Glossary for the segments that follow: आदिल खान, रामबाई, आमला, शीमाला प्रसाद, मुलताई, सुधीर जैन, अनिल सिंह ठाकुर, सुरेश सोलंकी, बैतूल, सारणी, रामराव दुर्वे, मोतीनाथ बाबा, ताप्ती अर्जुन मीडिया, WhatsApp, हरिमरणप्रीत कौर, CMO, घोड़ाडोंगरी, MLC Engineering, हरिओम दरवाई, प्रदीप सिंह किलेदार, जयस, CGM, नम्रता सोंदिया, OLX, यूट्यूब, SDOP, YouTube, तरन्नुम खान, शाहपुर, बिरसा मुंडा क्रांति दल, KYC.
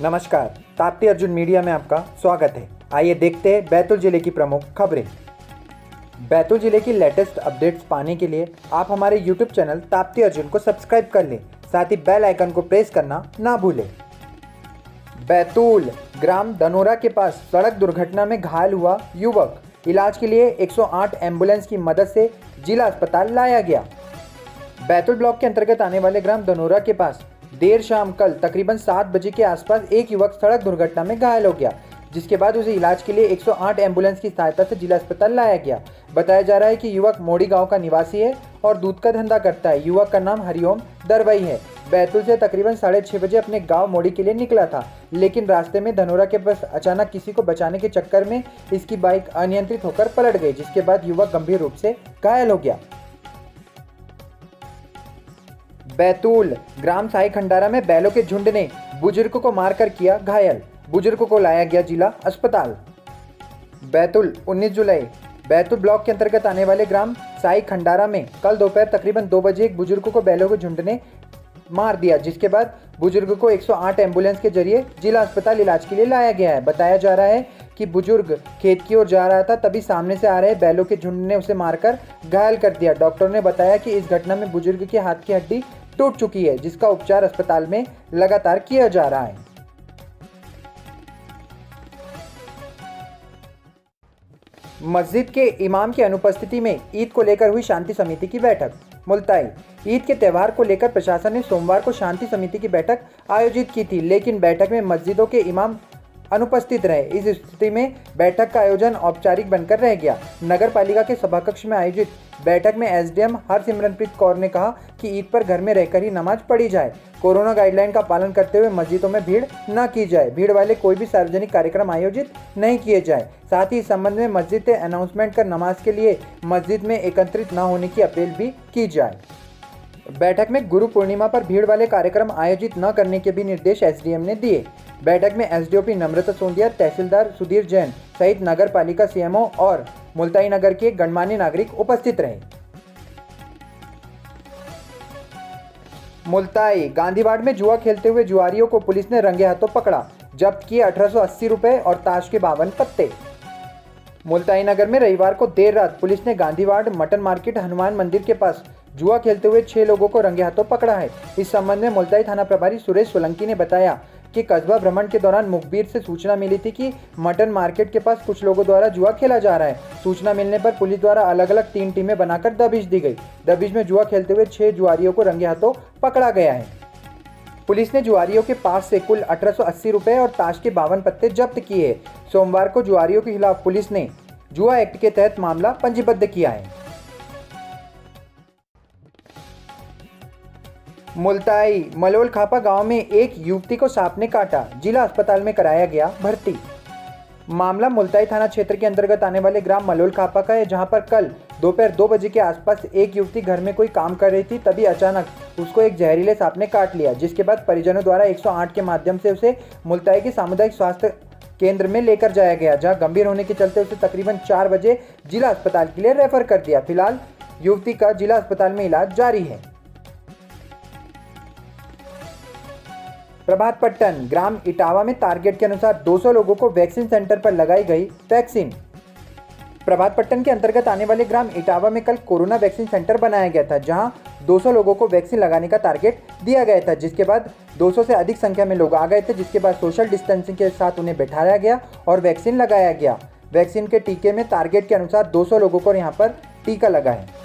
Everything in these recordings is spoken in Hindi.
नमस्कार, ताप्ती अर्जुन मीडिया में आपका स्वागत है। आइए देखते हैं बैतूल जिले की प्रमुख खबरें। बैतूल जिले की लेटेस्ट अपडेट्स पाने के लिए आप हमारे यूट्यूब चैनल ताप्ती अर्जुन को सब्सक्राइब कर लें, साथ ही बेल आइकन को प्रेस करना ना भूलें। बैतूल ग्राम धनोरा के पास सड़क दुर्घटना में घायल हुआ युवक, इलाज के लिए 108 एम्बुलेंस की मदद से जिला अस्पताल लाया गया। बैतूल ब्लॉक के अंतर्गत आने वाले ग्राम धनोरा के पास देर शाम कल तकरीबन 7 बजे के आसपास एक युवक सड़क दुर्घटना में घायल हो गया, जिसके बाद उसे इलाज के लिए 108 एम्बुलेंस की सहायता से जिला अस्पताल लाया गया। बताया जा रहा है कि युवक मोड़ी गाँव का निवासी है और दूध का धंधा करता है। युवक का नाम हरिओम दरवाई है। बैतूल से तकरीबन 6:30 बजे अपने गांव मोड़ी के लिए निकला था, लेकिन रास्ते में धनोरा के पास अचानक किसी को बचाने के चक्कर में इसकी बाइक अनियंत्रित होकर पलट गई, जिसके बाद युवक गंभीर रूप से घायल हो गया। बैतूल ग्राम साई खंडारा में बैलों के झुंड ने बुजुर्ग को मारकर किया घायल, बुजुर्ग को लाया गया जिला अस्पताल। बैतूल 19 जुलाई। बैतूल ब्लॉक के अंतर्गत आने वाले ग्राम साई खंडारा में कल दोपहर तकरीबन 2 बजे एक बुजुर्ग को बैलों के झुंड ने मार दिया, जिसके बाद बुजुर्ग को 108 एम्बुलेंस के जरिए जिला अस्पताल इलाज के लिए लाया गया है। बताया जा रहा है कि बुजुर्ग खेत की ओर जा रहा था, तभी सामने से आ रहे बैलों के झुंड ने उसे मारकर घायल कर दिया। डॉक्टर ने बताया कि इस घटना में बुजुर्ग के हाथ की हड्डी टूट चुकी है, जिसका उपचार अस्पताल में लगातार किया जा रहा है। मस्जिद के इमाम की अनुपस्थिति में ईद को लेकर हुई शांति समिति की बैठक। मुलताई। ईद के त्यौहार को लेकर प्रशासन ने सोमवार को शांति समिति की बैठक आयोजित की थी, लेकिन बैठक में मस्जिदों के इमाम अनुपस्थित रहे। इस स्थिति में बैठक का आयोजन औपचारिक बनकर रह गया। नगर पालिका के सभाकक्ष में आयोजित बैठक में एसडीएम हरिमरणप्रीत कौर ने कहा कि ईद पर घर में रहकर ही नमाज पढ़ी जाए, कोरोना गाइडलाइन का पालन करते हुए मस्जिदों में भीड़ न की जाए, भीड़ वाले कोई भी सार्वजनिक कार्यक्रम आयोजित नहीं किए जाए। साथ ही इस संबंध में मस्जिद से अनाउंसमेंट कर नमाज के लिए मस्जिद में एकत्रित न होने की अपील भी की जाए। बैठक में गुरु पूर्णिमा पर भीड़ वाले कार्यक्रम आयोजित न करने के भी निर्देश एसडीएम ने दिए। बैठक में एसडीओपी नम्रता सोंदिया, तहसीलदार सुधीर जैन सहित नगर पालिका सीएमओ और मुलताई नगर के गणमान्य नागरिक उपस्थित रहे। मुलताई गांधीवाड़ में जुआ खेलते हुए जुआरियों को पुलिस ने रंगे हाथों पकड़ा, जब्त किए 1880 रुपए और ताश के 52 पत्ते। मुलताई नगर में रविवार को देर रात पुलिस ने गांधीवाड़ मटन मार्केट हनुमान मंदिर के पास जुआ खेलते हुए 6 लोगों को रंगे हाथों पकड़ा है। इस संबंध में मुलताई थाना प्रभारी सुरेश सोलंकी ने बताया कि कस्बा भ्रमण के दौरान मुखबिर से सूचना मिली थी कि मटन मार्केट के पास कुछ लोगों द्वारा जुआ खेला जा रहा है। सूचना मिलने पर पुलिस द्वारा अलग अलग 3 टीमें बनाकर दबिश दी गई। दबिश में जुआ खेलते हुए 6 जुआरियों को रंगे हाथों पकड़ा गया है। पुलिस ने जुआरियों के पास से कुल 1880 रुपए और ताश के 52 पत्ते जब्त किए। सोमवार को जुआरियों के खिलाफ पुलिस ने जुआ एक्ट के तहत मामला पंजीबद्ध किया है। मुलताई मलोल खापा गांव में एक युवती को सांप ने काटा, जिला अस्पताल में कराया गया भर्ती। मामला मुलताई थाना क्षेत्र के अंतर्गत आने वाले ग्राम मलोल खापा का है, जहां पर कल दोपहर 2 बजे के आसपास एक युवती घर में कोई काम कर रही थी, तभी अचानक उसको एक जहरीले सांप ने काट लिया, जिसके बाद परिजनों द्वारा 108 के माध्यम से उसे मुलताई के सामुदायिक स्वास्थ्य केंद्र में लेकर जाया गया, जहाँ गंभीर होने के चलते उसे तकरीबन 4 बजे जिला अस्पताल के लिए रेफर कर दिया। फिलहाल युवती का जिला अस्पताल में इलाज जारी है। प्रभातपट्टन ग्राम इटावा में टारगेट के अनुसार 200 लोगों को वैक्सीन सेंटर पर लगाई गई वैक्सीन। प्रभातपट्टन के अंतर्गत आने वाले ग्राम इटावा में कल कोरोना वैक्सीन सेंटर बनाया गया था, जहां 200 लोगों को वैक्सीन लगाने का टारगेट दिया गया था, जिसके बाद 200 से अधिक संख्या में लोग आ गए थे, जिसके बाद सोशल डिस्टेंसिंग के साथ उन्हें बैठाया गया और वैक्सीन लगाया गया। वैक्सीन के टीके में टारगेट के अनुसार 200 लोगों को यहाँ पर टीका लगा है।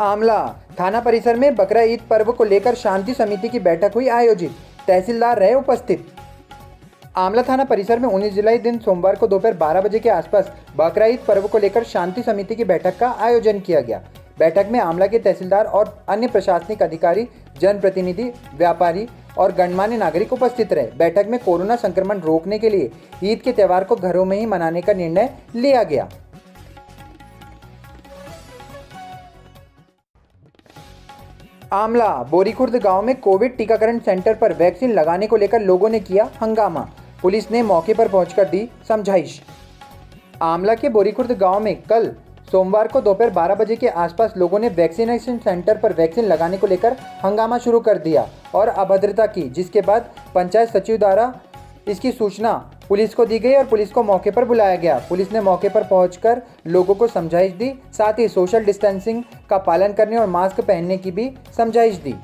आमला थाना परिसर में बकरा ईद पर्व को लेकर शांति समिति की बैठक हुई आयोजित, तहसीलदार रहे उपस्थित। आमला थाना परिसर में 19 जुलाई दिन सोमवार को दोपहर 12 बजे के आसपास बकरा ईद पर्व को लेकर शांति समिति की बैठक का आयोजन किया गया। बैठक में आमला के तहसीलदार और अन्य प्रशासनिक अधिकारी, जनप्रतिनिधि, व्यापारी और गणमान्य नागरिक उपस्थित रहे। बैठक में कोरोना संक्रमण रोकने के लिए ईद के त्यौहार को घरों में ही मनाने का निर्णय लिया गया। आमला बोरीखुर्द गांव में कोविड टीकाकरण सेंटर पर वैक्सीन लगाने को लेकर लोगों ने किया हंगामा, पुलिस ने मौके पर पहुंचकर दी समझाइश। आमला के बोरीखुर्द गांव में कल सोमवार को दोपहर 12 बजे के आसपास लोगों ने वैक्सीनेशन सेंटर पर वैक्सीन लगाने को लेकर हंगामा शुरू कर दिया और अभद्रता की, जिसके बाद पंचायत सचिव द्वारा इसकी सूचना पुलिस को दी गई और पुलिस को मौके पर बुलाया गया। पुलिस ने मौके पर पहुंचकर लोगों को समझाइश दी, साथ ही सोशल डिस्टेंसिंग का पालन करने और मास्क पहनने की भी समझाइश दी।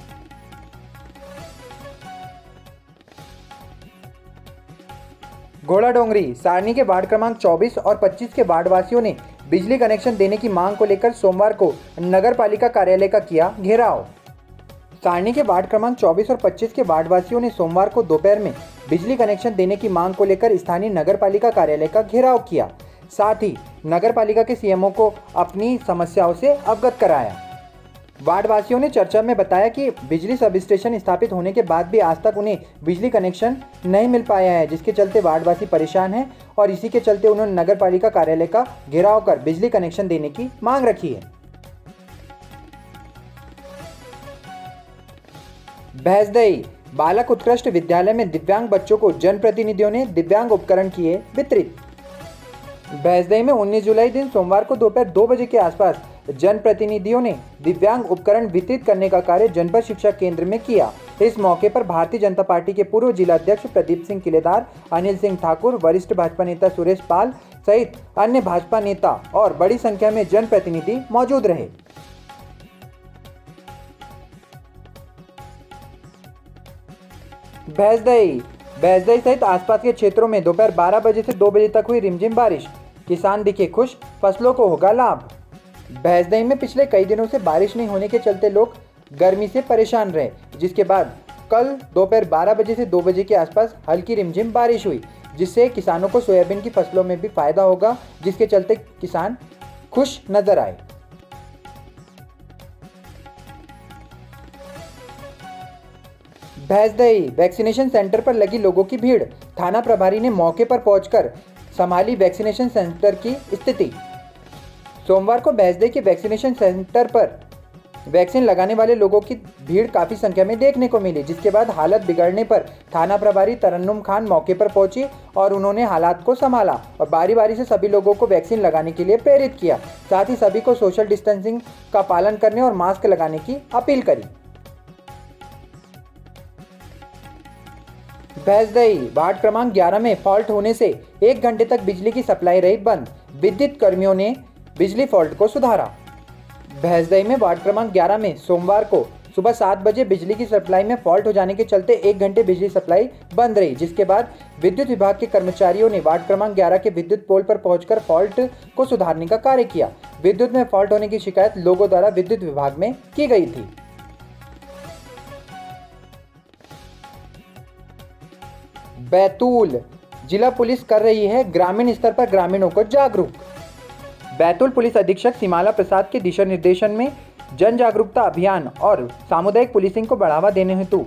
घोड़ाडोंगरी सारणी के वार्ड क्रमांक 24 और 25 के वार्डवासियों ने बिजली कनेक्शन देने की मांग को लेकर सोमवार को नगर पालिका कार्यालय का किया घेराव। सारणी के वार्ड क्रमांक 24 और 25 के वार्डवासियों ने सोमवार को दोपहर में बिजली कनेक्शन देने की मांग को लेकर स्थानीय नगर पालिका कार्यालय का घेराव किया, साथ ही नगर पालिका के सीएमओ को अपनी समस्याओं से अवगत कराया। वार्डवासियों ने चर्चा में बताया कि बिजली सब स्टेशन स्थापित होने के बाद भी आज तक उन्हें बिजली कनेक्शन नहीं मिल पाया है, जिसके चलते वार्डवासी परेशान हैं और इसी के चलते उन्होंने नगर पालिका कार्यालय का घेराव कर बिजली कनेक्शन देने की मांग रखी है। भैंसदई बालक उत्कृष्ट विद्यालय में दिव्यांग बच्चों को जनप्रतिनिधियों ने दिव्यांग उपकरण किए वितरित। भैंसदई में 19 जुलाई दिन सोमवार को दोपहर 2 बजे के आसपास जनप्रतिनिधियों ने दिव्यांग उपकरण वितरित करने का कार्य जनपद शिक्षा केंद्र में किया। इस मौके पर भारतीय जनता पार्टी के पूर्व जिलाध्यक्ष प्रदीप सिंह किलेदार, अनिल सिंह ठाकुर, वरिष्ठ भाजपा नेता सुरेश पाल सहित अन्य भाजपा नेता और बड़ी संख्या में जनप्रतिनिधि मौजूद रहे। भैंसदई सहित आसपास के क्षेत्रों में दोपहर 12 बजे से 2 बजे तक हुई रिमझिम बारिश, किसान दिखे खुश, फसलों को होगा लाभ। भैंसदई में पिछले कई दिनों से बारिश नहीं होने के चलते लोग गर्मी से परेशान रहे, जिसके बाद कल दोपहर 12 बजे से 2 बजे के आसपास हल्की रिमझिम बारिश हुई, जिससे किसानों को सोयाबीन की फसलों में भी फायदा होगा, जिसके चलते किसान खुश नजर आए। भैंसदई वैक्सीनेशन सेंटर पर लगी लोगों की भीड़, थाना प्रभारी ने मौके पर पहुंचकर संभाली वैक्सीनेशन सेंटर की स्थिति। सोमवार को भैंसदई के वैक्सीनेशन सेंटर पर वैक्सीन लगाने वाले लोगों की भीड़ काफ़ी संख्या में देखने को मिली, जिसके बाद हालत बिगड़ने पर थाना प्रभारी तरन्नुम खान मौके पर पहुंची और उन्होंने हालात को संभाला और बारी बारी से सभी लोगों को वैक्सीन लगाने के लिए प्रेरित किया, साथ ही सभी को सोशल डिस्टेंसिंग का पालन करने और मास्क लगाने की अपील करी। भैंसदई वार्ड क्रमांक 11 में फॉल्ट होने से 1 घंटे तक बिजली की सप्लाई रही बंद, विद्युत कर्मियों ने बिजली फॉल्ट को सुधारा। भैंसदई में वार्ड क्रमांक 11 में सोमवार को सुबह 7 बजे बिजली की सप्लाई में फॉल्ट हो जाने के चलते 1 घंटे बिजली सप्लाई बंद रही, जिसके बाद विद्युत विभाग के कर्मचारियों ने वार्ड क्रमांक 11 के विद्युत पोल पर पहुंचकर फॉल्ट को सुधारने का कार्य किया। विद्युत में फॉल्ट होने की शिकायत लोगों द्वारा विद्युत विभाग में की गई थी। बैतूल जिला पुलिस कर रही है ग्रामीण स्तर पर ग्रामीणों को जागरूक। बैतूल पुलिस अधीक्षक शीमाला प्रसाद के दिशा निर्देशन में जन जागरूकता अभियान और सामुदायिक पुलिसिंग को बढ़ावा देने हेतु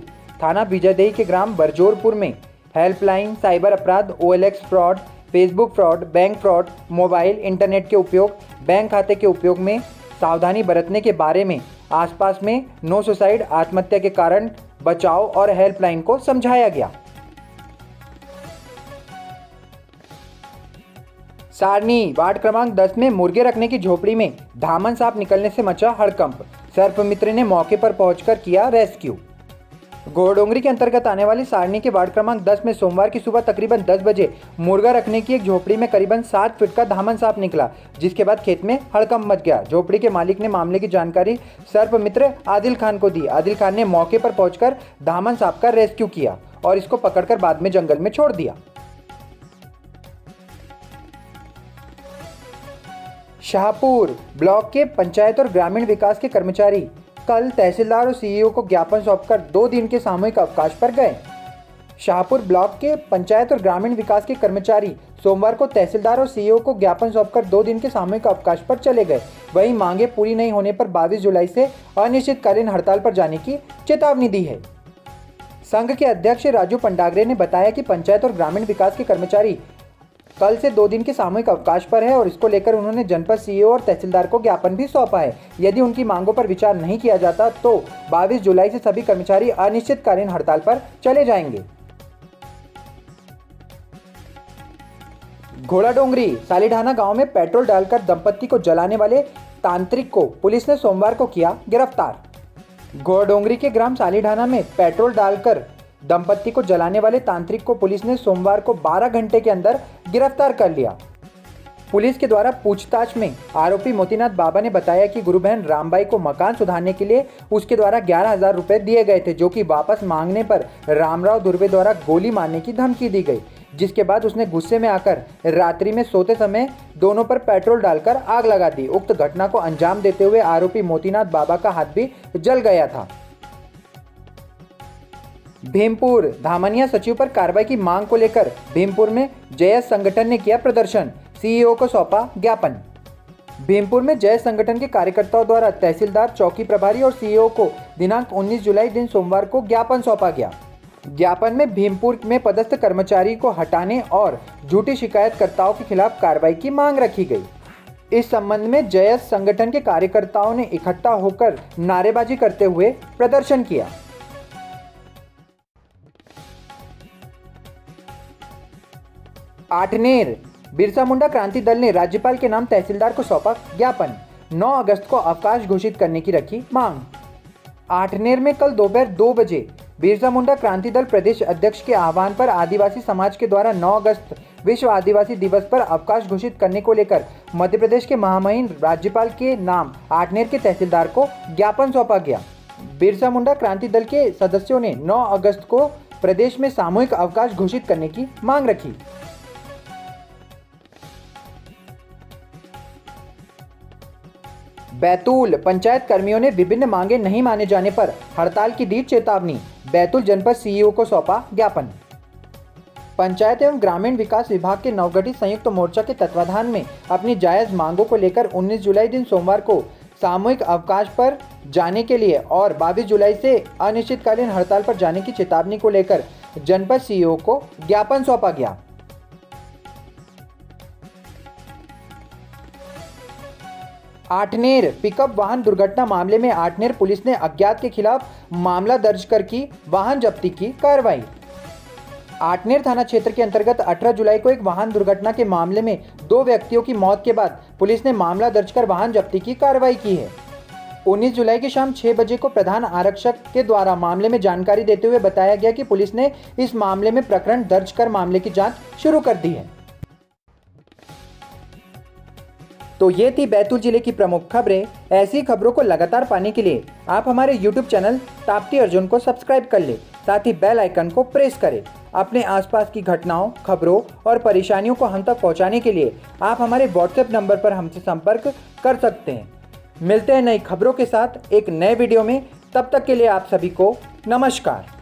थाना बीजादेही के ग्राम बरजोरपुर में हेल्पलाइन, साइबर अपराध, OLX fraud, Facebook fraud, bank fraud, mobile internet के उपयोग, बैंक खाते के उपयोग में सावधानी बरतने के बारे में आसपास में नो सुसाइड, आत्महत्या के कारण बचाव और हेल्पलाइन को समझाया गया। सारणी वार्ड क्रमांक 10 में मुर्गे रखने की झोपड़ी में धामन सांप निकलने से मचा हड़कंप, सर्प मित्र ने मौके पर पहुंचकर किया रेस्क्यू। घोड़ाडोंगरी के अंतर्गत आने वाली सारणी के वार्ड क्रमांक 10 में सोमवार की सुबह तकरीबन 10 बजे मुर्गा रखने की एक झोपड़ी में करीबन 7 फीट का धामन सांप निकला, जिसके बाद खेत में हड़कंप मच गया। झोपड़ी के मालिक ने मामले की जानकारी सर्प मित्र आदिल खान को दी। आदिल खान ने मौके पर पहुंचकर धामन सांप का रेस्क्यू किया और इसको पकड़कर बाद में जंगल में छोड़ दिया। शाहपुर ब्लॉक के पंचायत और ग्रामीण विकास के कर्मचारी कल तहसीलदार और CEO को ज्ञापन सौंपकर 2 दिन के सामूहिक अवकाश पर गए। शाहपुर ब्लॉक के पंचायत और ग्रामीण विकास के कर्मचारी सोमवार को तहसीलदार और CEO को ज्ञापन सौंपकर 2 दिन के सामूहिक अवकाश पर चले गए। वहीं मांगे पूरी नहीं होने पर 22 जुलाई से अनिश्चितकालीन हड़ताल पर जाने की चेतावनी दी है। संघ के अध्यक्ष राजू पंडागरे ने बताया कि पंचायत और ग्रामीण विकास के कर्मचारी कल से 2 दिन के सामूहिक अवकाश पर है और इसको लेकर उन्होंने जनपद CEO और तहसीलदार को ज्ञापन भी सौंपा है। यदि उनकी मांगों पर विचार नहीं किया जाता तो 22 जुलाई से सभी कर्मचारी अनिश्चितकालीन हड़ताल पर चले जाएंगे। घोड़ाडोंगरी सालीढाना गांव में पेट्रोल डालकर दंपत्ति को जलाने वाले तांत्रिक को पुलिस ने सोमवार को किया गिरफ्तार। घोड़ाडोंगरी के ग्राम सालीढाना में पेट्रोल डालकर दंपत्ति को जलाने वाले तांत्रिक को पुलिस ने सोमवार को 12 घंटे के अंदर गिरफ्तार कर लिया। पुलिस के द्वारा पूछताछ में आरोपी मोतीनाथ बाबा ने बताया कि गुरु बहन रामबाई को मकान सुधारने के लिए उसके द्वारा 11,000 रुपये दिए गए थे, जो कि वापस मांगने पर रामराव दुर्वे द्वारा गोली मारने की धमकी दी गई, जिसके बाद उसने गुस्से में आकर रात्रि में सोते समय दोनों पर पेट्रोल डालकर आग लगा दी। उक्त घटना को अंजाम देते हुए आरोपी मोतीनाथ बाबा का हाथ भी जल गया था। भीमपुर धामनिया सचिव पर कार्रवाई की मांग को लेकर भीमपुर में जयस संगठन ने किया प्रदर्शन, सीईओ को सौंपा ज्ञापन। भीमपुर में जय संगठन के कार्यकर्ताओं द्वारा तहसीलदार, चौकी प्रभारी और सीईओ को दिनांक 19 जुलाई दिन सोमवार को ज्ञापन सौंपा गया। ज्ञापन में भीमपुर में पदस्थ कर्मचारी को हटाने और झूठी शिकायतकर्ताओं के खिलाफ कार्रवाई की मांग रखी गई। इस संबंध में जयस संगठन के कार्यकर्ताओं ने इकट्ठा होकर नारेबाजी करते हुए प्रदर्शन किया। आठनेर बिरसा मुंडा क्रांति दल ने राज्यपाल के नाम तहसीलदार को सौंपा ज्ञापन, 9 अगस्त को अवकाश घोषित करने की रखी मांग। आठनेर में कल दोपहर 2 बजे बिरसा मुंडा क्रांति दल प्रदेश अध्यक्ष के आह्वान पर आदिवासी समाज के द्वारा 9 अगस्त विश्व आदिवासी दिवस पर अवकाश घोषित करने को लेकर मध्य प्रदेश के महामहिम राज्यपाल के नाम आठनेर के तहसीलदार को ज्ञापन सौंपा गया। बिरसा मुंडा क्रांति दल के सदस्यों ने 9 अगस्त को प्रदेश में सामूहिक अवकाश घोषित करने की मांग रखी। बैतूल पंचायत कर्मियों ने विभिन्न मांगे नहीं माने जाने पर हड़ताल की दी चेतावनी, बैतूल जनपद सीईओ को सौंपा ज्ञापन। पंचायत एवं ग्रामीण विकास विभाग के नवगठित संयुक्त मोर्चा के तत्वाधान में अपनी जायज मांगों को लेकर 19 जुलाई दिन सोमवार को सामूहिक अवकाश पर जाने के लिए और 22 जुलाई से अनिश्चितकालीन हड़ताल पर जाने की चेतावनी को लेकर जनपद सीईओ को ज्ञापन सौंपा गया। आठनेर पिकअप वाहन दुर्घटना मामले में आठनेर पुलिस ने अज्ञात के खिलाफ मामला दर्ज कर की वाहन जब्ती की कार्रवाई। आठनेर थाना क्षेत्र के अंतर्गत 18 जुलाई को एक वाहन दुर्घटना के मामले में 2 व्यक्तियों की मौत के बाद पुलिस ने मामला दर्ज कर वाहन जब्ती की कार्रवाई की है। 19 जुलाई की शाम 6 बजे को प्रधान आरक्षक के द्वारा मामले में जानकारी देते हुए बताया गया कि पुलिस ने इस मामले में प्रकरण दर्ज कर मामले की जाँच शुरू कर दी है। तो ये थी बैतूल जिले की प्रमुख खबरें। ऐसी खबरों को लगातार पाने के लिए आप हमारे YouTube चैनल ताप्ती अर्जुन को सब्सक्राइब कर लें, साथ ही बेल आइकन को प्रेस करें। अपने आसपास की घटनाओं, खबरों और परेशानियों को हम तक पहुंचाने के लिए आप हमारे WhatsApp नंबर पर हमसे संपर्क कर सकते हैं। मिलते हैं नई खबरों के साथ एक नए वीडियो में, तब तक के लिए आप सभी को नमस्कार।